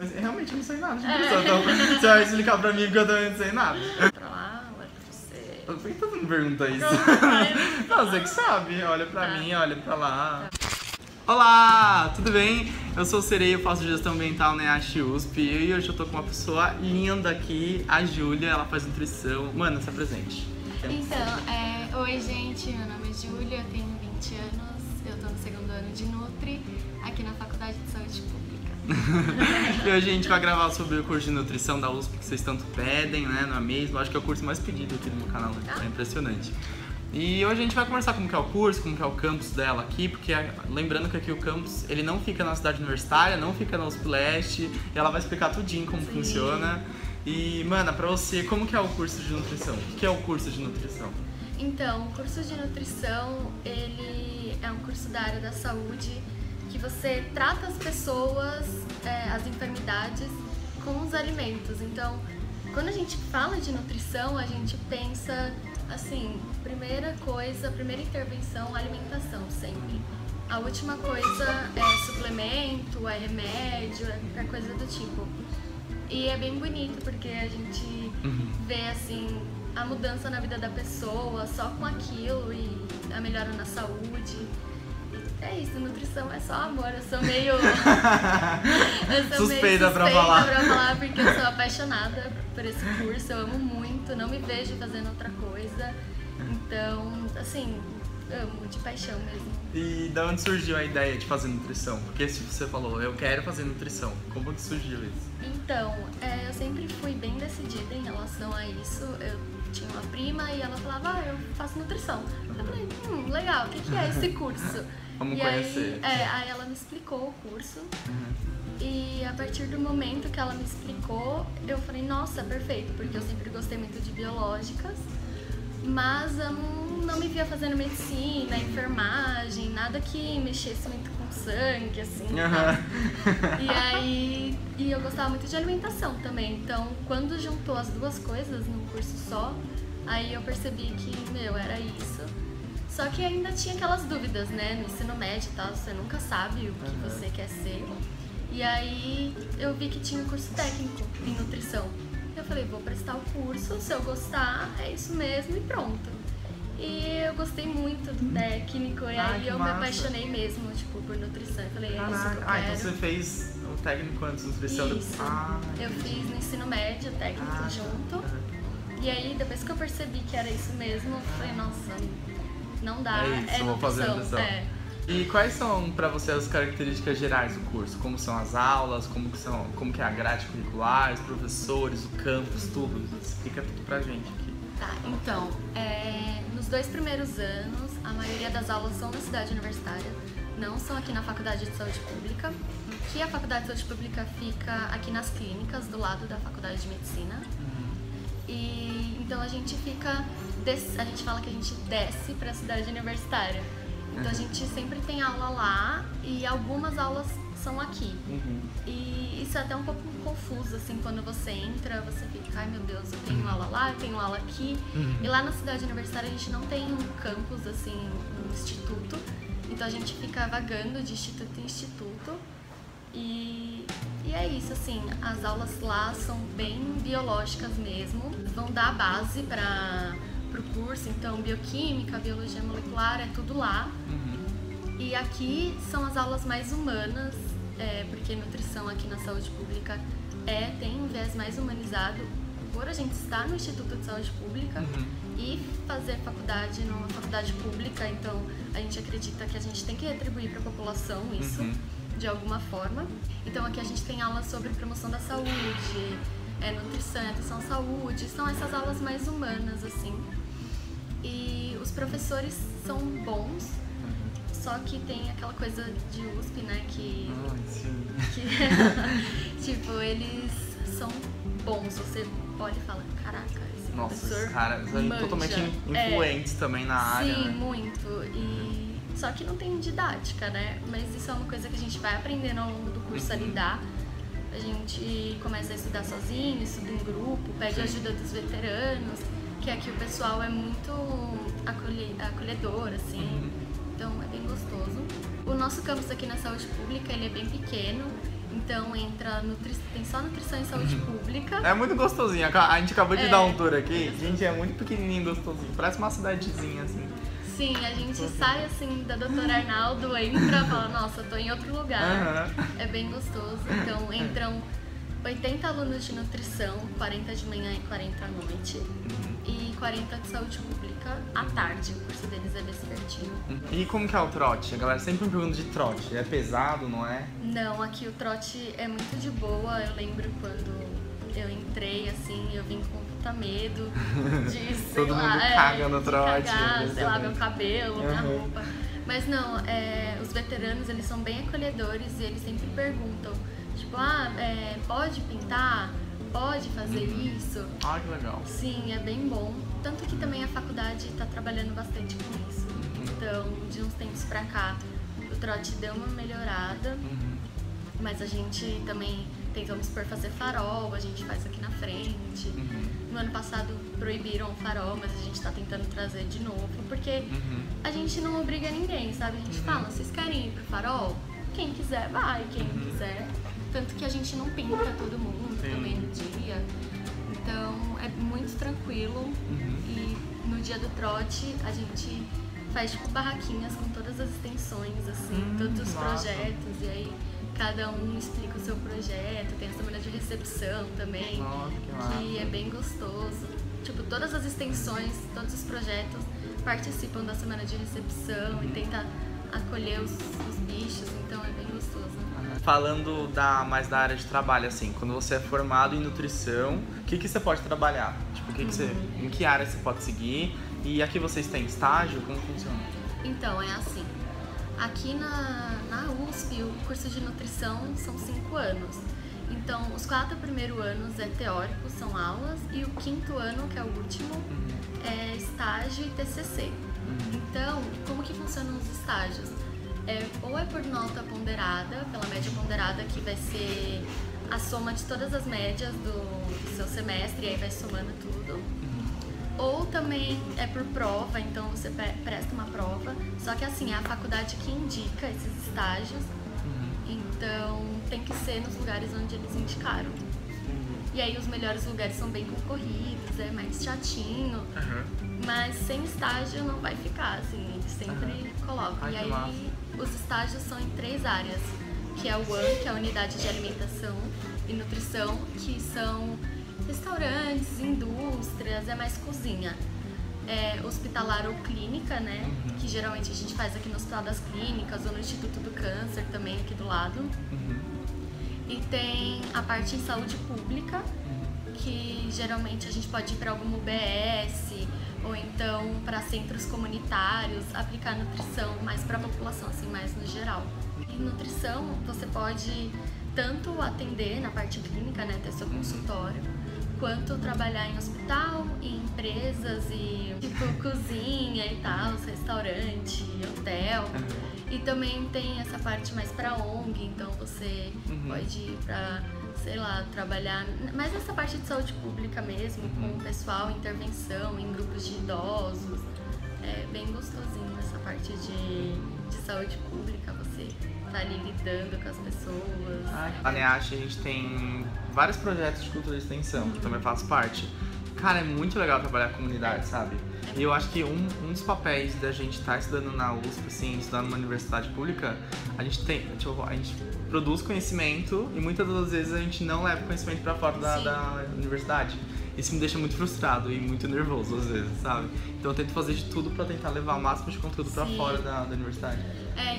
Mas realmente eu não sei nada de nutrição, então você vai explicar pra mim que eu também não sei nada. Olha pra lá, olha pra você. Por que todo mundo pergunta isso? Não, você que sabe, olha pra mim, olha pra lá. Olá, tudo bem? Eu sou o Sereio, faço gestão ambiental na EACH USP e hoje eu tô com uma pessoa linda aqui, a Júlia, ela faz nutrição. Mano, se apresente. Então, oi gente, meu nome é Júlia, eu tenho 20 anos, eu tô no segundo ano de Nutri, aqui na Faculdade de Saúde Pública. E hoje a gente vai gravar sobre o curso de nutrição da USP que vocês tanto pedem, né, não é mesmo? Acho que é o curso mais pedido aqui no meu canal, é impressionante. E hoje a gente vai conversar como que é o curso, como que é o campus dela aqui, porque lembrando que aqui o campus, ele não fica na cidade universitária, não fica na USP Leste, e ela vai explicar tudinho como Sim. funciona. E, mana, pra você, como que é o curso de nutrição? O que é o curso de nutrição? Então, o curso de nutrição, ele é um curso da área da saúde, que você trata as pessoas, as enfermidades, com os alimentos. Então, quando a gente fala de nutrição, a gente pensa, assim, primeira coisa, primeira intervenção, alimentação, sempre. A última coisa é suplemento, é remédio, é qualquer coisa do tipo. E é bem bonito, porque a gente vê, assim, a mudança na vida da pessoa só com aquilo e a melhora na saúde. É isso, nutrição é só amor. Eu sou meio suspeita pra falar, porque eu sou apaixonada por esse curso, eu amo muito, não me vejo fazendo outra coisa. Então, assim, amo, de paixão mesmo. E da onde surgiu a ideia de fazer nutrição? Porque se você falou, eu quero fazer nutrição, como que surgiu isso? Então, eu sempre fui bem decidida em relação a isso. Eu tinha uma prima e ela falava, eu faço nutrição. Eu falei, legal, o que é esse curso? Vamos e conhecer. Aí ela me explicou o curso. E a partir do momento que ela me explicou, eu falei, nossa, perfeito, porque eu sempre gostei muito de biológicas, mas não me via fazendo medicina, enfermagem, nada que mexesse muito com sangue, assim, sabe? E aí, eu gostava muito de alimentação também, então quando juntou as duas coisas num curso só, aí eu percebi que, meu, era isso. Só que ainda tinha aquelas dúvidas, né, no ensino médio e tal, você nunca sabe o que você quer ser. E aí eu vi que tinha um curso técnico em nutrição. Eu falei, vou prestar o curso, se eu gostar, é isso mesmo e pronto. E eu gostei muito do técnico, e aí eu me apaixonei mesmo, tipo, por nutrição. Eu falei, é isso que eu quero. Então você fez o técnico antes de nutrição? Isso, eu fiz no ensino médio, técnico junto. E aí, depois que eu percebi que era isso mesmo, eu falei, nossa, não dá, é nutrição. E quais são, pra você, as características gerais do curso? Como são as aulas, como que é a grade curricular, os professores, o campus, tudo? Explica tudo pra gente aqui. Tá, então, nos dois primeiros anos, a maioria das aulas são na cidade universitária, não são aqui na Faculdade de Saúde Pública, que a Faculdade de Saúde Pública fica aqui nas clínicas, do lado da Faculdade de Medicina. E então a gente fica, a gente fala que a gente desce pra cidade universitária. Então a gente sempre tem aula lá e algumas aulas são aqui. E isso é até um pouco confuso, assim, quando você entra, você fica, ai meu Deus, eu tenho aula lá, eu tenho aula aqui. E lá na cidade universitária a gente não tem um campus, assim, um instituto. Então a gente fica vagando de instituto em instituto. E é isso, assim, as aulas lá são bem biológicas mesmo. Vão dar a base pro curso, então bioquímica, biologia molecular, é tudo lá. E aqui são as aulas mais humanas, porque nutrição aqui na saúde pública tem um viés mais humanizado, por a gente estar no Instituto de Saúde Pública e fazer faculdade numa faculdade pública, então a gente acredita que a gente tem que retribuir para a população isso, de alguma forma. Então aqui a gente tem aulas sobre promoção da saúde, nutrição, atenção à saúde, são essas aulas mais humanas, assim. E os professores são bons, só que tem aquela coisa de USP, né, que tipo, eles são bons, você olha e fala, caraca, esse professor os caras são totalmente influentes também na área. Sim, né? Muito. Só que não tem didática, né, mas isso é uma coisa que a gente vai aprendendo ao longo do curso a lidar. A gente começa a estudar sozinho, estuda em grupo, pede ajuda dos veteranos, que aqui o pessoal é muito acolhedor, assim, então é bem gostoso. O nosso campus aqui na saúde pública, ele é bem pequeno, Então entra tem só nutrição e saúde pública. É muito gostosinho. A gente acabou de dar um tour aqui. É. Gente, é muito pequenininho, gostosinho. Parece uma cidadezinha assim. Sim, a gente sai assim da Doutor Arnaldo, entra e fala, nossa, tô em outro lugar. É bem gostoso. Então entram 80 alunos de nutrição, 40 de manhã e 40 à noite. E 40 de saúde pública à tarde, o curso deles é desse pertinho. E como que é o trote? A galera sempre me pergunta de trote, é pesado, não é? Não, aqui o trote é muito de boa. Eu lembro quando eu entrei, assim, eu vim com puta medo de, Todo mundo caga no trote, sei lá, meu cabelo, minha roupa. Mas não, os veteranos, eles são bem acolhedores e eles sempre perguntam, tipo, pode pintar? Pode fazer isso? Ah, que legal. Sim, é bem bom. Tanto que também a faculdade está trabalhando bastante com isso. Então, de uns tempos pra cá, o trote deu uma melhorada, mas a gente também tentamos fazer farol, a gente faz aqui na frente. No ano passado proibiram o farol, mas a gente tá tentando trazer de novo, porque a gente não obriga ninguém, sabe? A gente fala, vocês querem ir pro farol? Quem quiser vai, quem quiser. Tanto que a gente não pinta todo mundo também no dia, então é muito tranquilo. E no dia do trote a gente faz tipo barraquinhas com todas as extensões, assim, todos os projetos, e aí cada um explica o seu projeto, tem a semana de recepção também, que é bem gostoso. Tipo, todas as extensões, todos os projetos participam da semana de recepção e tenta acolher os bichos, então é bem gostoso. Falando mais da área de trabalho, assim, quando você é formado em nutrição, o que você pode trabalhar? Tipo, em que área você pode seguir? E aqui vocês têm estágio? Como funciona? Então, é assim. Aqui na USP, o curso de nutrição são 5 anos. Então, os 4 primeiros anos é teórico, são aulas, e o 5º ano, que é o último, é estágio e TCC. Então, como que funcionam os estágios? Ou é por nota ponderada, pela média ponderada, que vai ser a soma de todas as médias do seu semestre, e aí vai somando tudo. Ou também é por prova, então você presta uma prova, só que assim, é a faculdade que indica esses estágios, então tem que ser nos lugares onde eles indicaram. E aí os melhores lugares são bem concorridos, é mais chatinho, mas sem estágio não vai ficar, assim, eles sempre colocam. E aí os estágios são em 3 áreas, que é a UAN, que é a Unidade de Alimentação e Nutrição, que são restaurantes, indústrias, é mais cozinha. É hospitalar ou clínica, né? Que geralmente a gente faz aqui no Hospital das Clínicas ou no Instituto do Câncer também, aqui do lado. E tem a parte em saúde pública, que geralmente a gente pode ir para alguma UBS ou então para centros comunitários, aplicar nutrição mais para a população, assim, mais no geral. Em nutrição, você pode tanto atender na parte clínica, né, ter seu consultório, quanto trabalhar em hospital, em empresas e tipo cozinha e tal, restaurante, hotel. E também tem essa parte mais pra ONG, então você pode ir pra, sei lá, trabalhar mais nessa parte de saúde pública mesmo, com o pessoal, intervenção em grupos de idosos. É bem gostosinho essa parte de saúde pública, você tá ali lidando com as pessoas. A EACH, a gente tem vários projetos de cultura de extensão, que também faço parte. Cara, é muito legal trabalhar com a comunidade, sabe? E eu acho que um dos papéis da gente estar estudando na USP, assim, estudando numa universidade pública, a gente produz conhecimento e muitas das vezes a gente não leva conhecimento pra fora da universidade. Isso me deixa muito frustrado e muito nervoso às vezes, sabe? Então eu tento fazer de tudo pra tentar levar o máximo de conteúdo pra fora da universidade.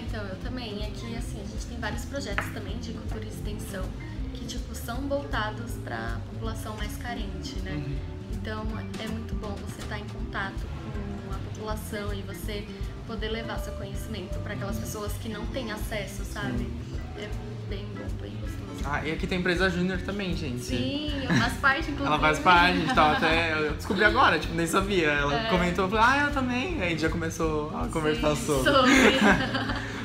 Então eu também. E aqui, assim, a gente tem vários projetos também de cultura e extensão que, tipo, são voltados pra população mais carente, né? Então é muito bom você estar em contato com a população e você poder levar seu conhecimento pra aquelas pessoas que não têm acesso, sabe? É bem bom, bem gostoso. E aqui tem empresa júnior também, gente. Sim, eu faço parte, inclusive. Ela faz parte, a gente tava até... Eu descobri agora, tipo, nem sabia. Ela comentou, falou, eu também. Aí já começou a conversar sobre.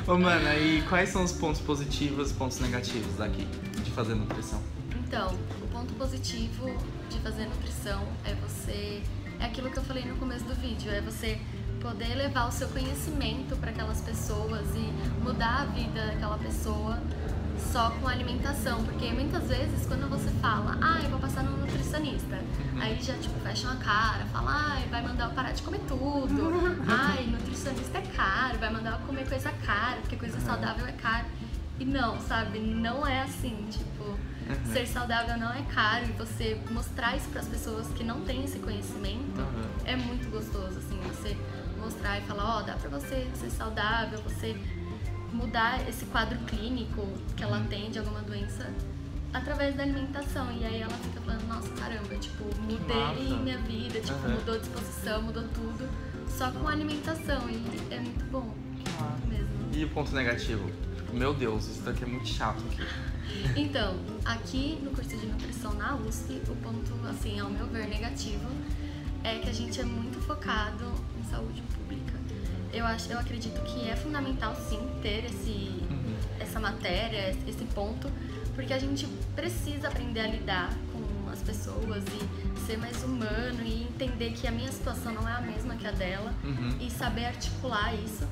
Ô, mana, e quais são os pontos positivos e pontos negativos daqui, de fazer nutrição? Então, o ponto positivo de fazer nutrição é você... É aquilo que eu falei no começo do vídeo, é você poder levar o seu conhecimento para aquelas pessoas e mudar a vida daquela pessoa só com alimentação, porque muitas vezes quando você fala, ah, eu vou passar no nutricionista, aí já tipo fecham a cara, fala, ah, vai mandar eu parar de comer tudo, ai, nutricionista é caro, vai mandar eu comer coisa cara, porque coisa saudável é caro. E não, sabe, não é assim, tipo, ser saudável não é caro, e você mostrar isso para as pessoas que não têm esse conhecimento é muito gostoso, assim, você mostrar e falar, ó, dá para você ser saudável, você mudar esse quadro clínico que ela tem de alguma doença através da alimentação. E aí ela fica falando, nossa, caramba, tipo, mudei minha vida, tipo, mudou a disposição, mudou tudo, só com a alimentação, e é muito bom mesmo. E o ponto negativo? Meu Deus, isso daqui é muito chato aqui. Então, aqui no curso de nutrição na USP, o ponto, assim, ao meu ver, negativo é que a gente é muito focado em saúde pública. Eu acredito que é fundamental, sim, ter essa matéria, esse ponto, porque a gente precisa aprender a lidar com as pessoas e ser mais humano e entender que a minha situação não é a mesma que a dela e saber articular isso.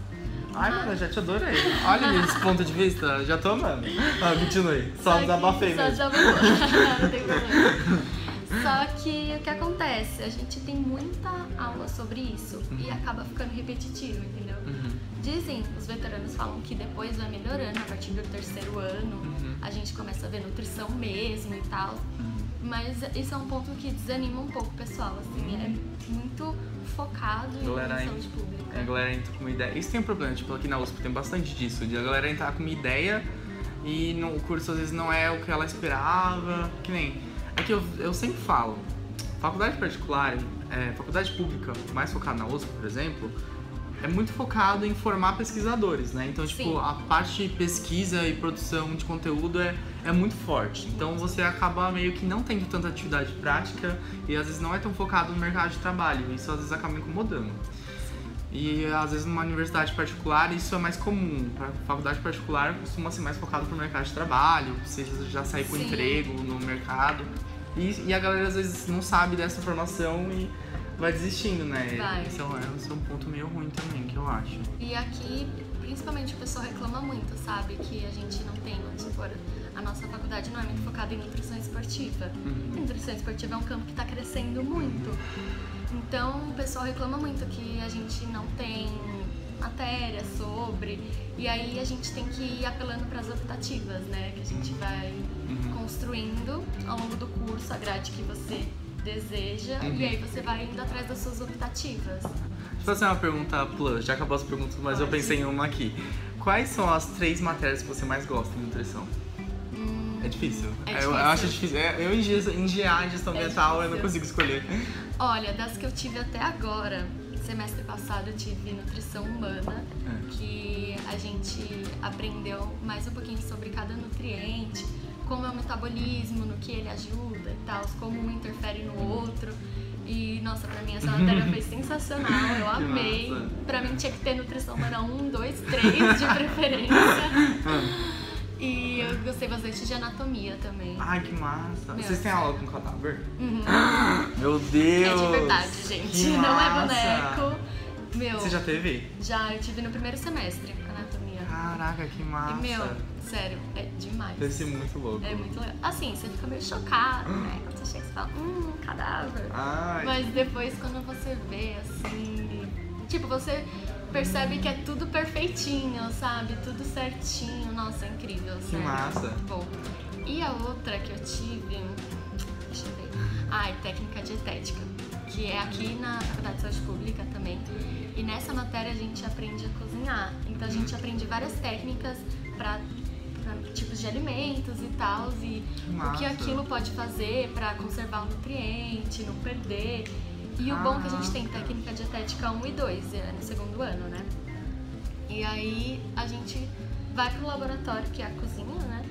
Ai, mano, eu já te adorei. Olha esse ponto de vista, já tô amando. Ah, continue. Só desabafei mesmo. Só não tem problema. Só que o que acontece? A gente tem muita aula sobre isso e acaba ficando repetitivo, entendeu? Dizem, os veteranos falam que depois vai melhorando, a partir do terceiro ano, a gente começa a ver nutrição mesmo e tal. Mas isso é um ponto que desanima um pouco o pessoal, assim, é muito focado em saúde pública. A galera entra com uma ideia, isso tem um problema, tipo, aqui na USP tem bastante disso, de a galera entrar com uma ideia e o curso às vezes não é o que ela esperava, que nem, é que eu sempre falo, faculdade particular, faculdade pública, mais focada na USP, por exemplo, é muito focado em formar pesquisadores, né? Então, tipo, sim, a parte de pesquisa e produção de conteúdo é muito forte. Então, você acaba meio que não tendo tanta atividade prática e, às vezes, não é tão focado no mercado de trabalho. Isso, às vezes, acaba incomodando. E, às vezes, numa universidade particular, isso é mais comum. Pra faculdade particular, costuma ser mais focado pro mercado de trabalho, você já sair com emprego no mercado. E a galera, às vezes, não sabe dessa formação e vai desistindo, né? Vai. Esse é um ponto meio ruim também, que eu acho. E aqui, principalmente, o pessoal reclama muito, sabe? Que a gente não tem, vamos supor, a nossa faculdade não é muito focada em nutrição esportiva. A nutrição esportiva é um campo que está crescendo muito. Então, o pessoal reclama muito que a gente não tem matéria sobre, e aí a gente tem que ir apelando para as optativas, né? Que a gente vai construindo ao longo do curso a grade que você deseja, e aí você vai indo atrás das suas optativas. Deixa eu fazer uma pergunta plus, já acabou as perguntas, mas eu pensei em uma aqui. Quais são as 3 matérias que você mais gosta em nutrição? É difícil. Eu acho difícil. Eu em gestão ambiental eu não consigo escolher. Olha, das que eu tive até agora, semestre passado eu tive nutrição humana, que a gente aprendeu mais um pouquinho sobre cada nutriente, como é o metabolismo, no que ele ajuda e tal, como um interfere no outro. E, nossa, pra mim essa matéria foi sensacional, eu amei. Pra mim tinha que ter nutrição humana 1, 2, 3 de preferência. E eu gostei bastante de anatomia também. Ai, que massa. Meu, vocês têm aula com cadáver? Meu Deus! É de verdade, gente. Não é boneco. Meu, você já teve? Já, eu tive no primeiro semestre, anatomia. Caraca, que massa. E, meu, sério, é demais. Deve ser muito louco. É muito legal. Assim, você fica meio chocado, né? Quando você chega, você fala, cadáver. Ai. Mas depois, quando você vê, assim, tipo, você percebe que é tudo perfeitinho, sabe? Tudo certinho. Nossa, é incrível, sério. Que massa. Bom, e a outra que eu tive, deixa eu ver. Ai, técnica dietética, que é aqui na Faculdade de Saúde Pública também. E nessa matéria a gente aprende a cozinhar. Então a gente aprende várias técnicas para tipos de alimentos e tal, e o que aquilo pode fazer para conservar o nutriente, não perder. E o bom é que a gente tem técnica dietética 1 e 2, é no segundo ano, né? E aí a gente vai pro laboratório, que é a cozinha, né?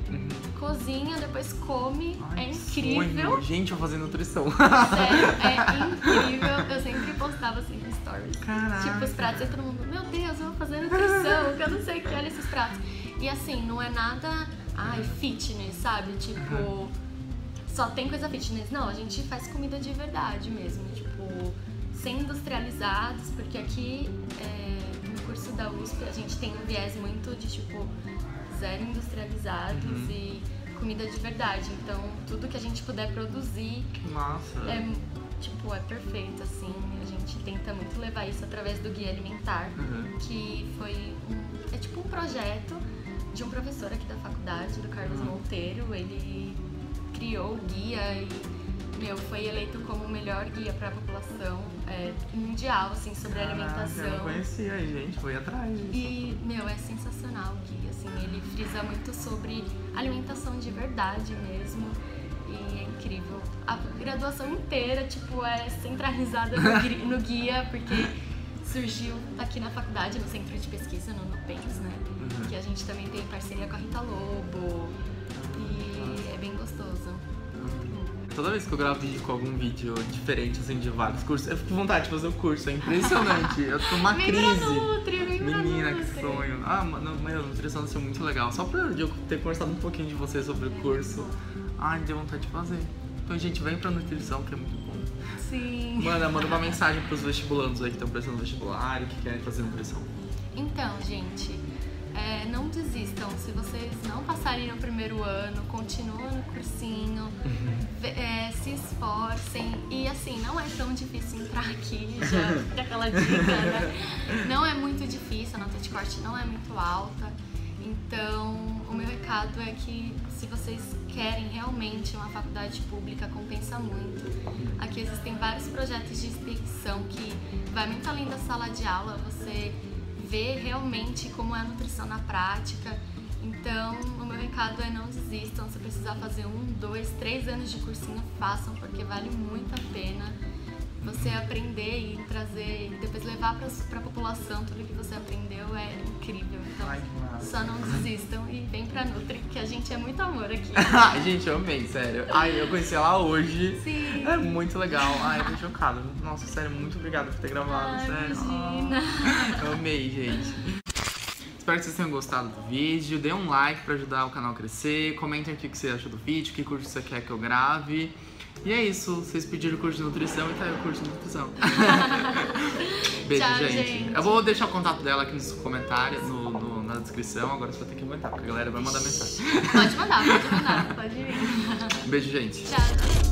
Cozinha, depois come. Ai, é incrível. Sonho. Gente, eu vou fazer nutrição. Sério, é incrível. Eu sempre postava assim no stories. Caraca. Tipo, os pratos e todo mundo, meu Deus, eu vou fazer nutrição, que eu não sei o que, olha esses pratos. E assim, não é nada, ai, fitness, sabe? Tipo, só tem coisa fitness. Não, a gente faz comida de verdade mesmo, tipo, sem industrializados, porque aqui no curso da USP a gente tem um viés muito de, tipo, zero industrializados e comida de verdade. Então, tudo que a gente puder produzir é, tipo, é perfeito, assim. A gente tenta muito levar isso através do Guia Alimentar, que foi um, é tipo um projeto de um professor aqui da faculdade, do Carlos Monteiro. Ele criou o guia e foi eleito como o melhor guia para a população mundial, assim, sobre alimentação. Eu não conhecia, gente, foi atrás disso. E, é sensacional o guia, assim, ele frisa muito sobre alimentação de verdade mesmo, e é incrível. A graduação inteira, tipo, é centralizada no guia, porque surgiu aqui na faculdade, no centro de pesquisa, no PENS, né, que a gente também tem parceria com a Rita Lobo, e é bem gostoso. Toda vez que eu gravo vídeo com algum vídeo diferente, assim, de vários cursos, eu fico com vontade de fazer o curso, é impressionante. Eu tô uma crise. Menina, que sonho. Ah, mano, a nutrição vai ser muito legal. Só pra eu ter conversado um pouquinho de você sobre o curso. Ai, deu vontade de fazer. Então, gente, vem pra nutrição, que é muito bom. Sim. Manda uma mensagem pros vestibulandos aí que estão prestando vestibular e que querem fazer nutrição. Então, gente, não desistam. Se vocês não passarem no primeiro ano, continuam no cursinho. Se esforcem, e assim, não é tão difícil entrar aqui, já fica aquela dica, né? Não é muito difícil, a nota de corte não é muito alta, então o meu recado é que se vocês querem realmente uma faculdade pública, compensa muito. Aqui existem vários projetos de extensão que vai muito além da sala de aula, você vê realmente como é a nutrição na prática. Então, o meu recado é não desistam. Se precisar fazer 1, 2, 3 anos de cursinho, façam, porque vale muito a pena você aprender e trazer, e depois levar para a população tudo que você aprendeu, é incrível. Então, só não desistam e vem pra Nutri, que a gente é muito amor aqui. Gente, eu amei, sério. Ai, eu conheci ela hoje. Sim. É muito legal. Ai, eu tô chocada. Nossa, sério, muito obrigada por ter gravado, sério. Imagina. Eu amei, gente. Espero que vocês tenham gostado do vídeo, dê um like pra ajudar o canal a crescer, comentem aqui o que você achou do vídeo, que curso você quer que eu grave. E é isso, vocês pediram o curso de nutrição e tá aí o curso de nutrição. Beijo, tchau, gente. Eu vou deixar o contato dela aqui nos comentários, na descrição, agora você vai ter que comentar, porque a galera vai mandar mensagem. Pode mandar, pode vir. Beijo, gente. Tchau.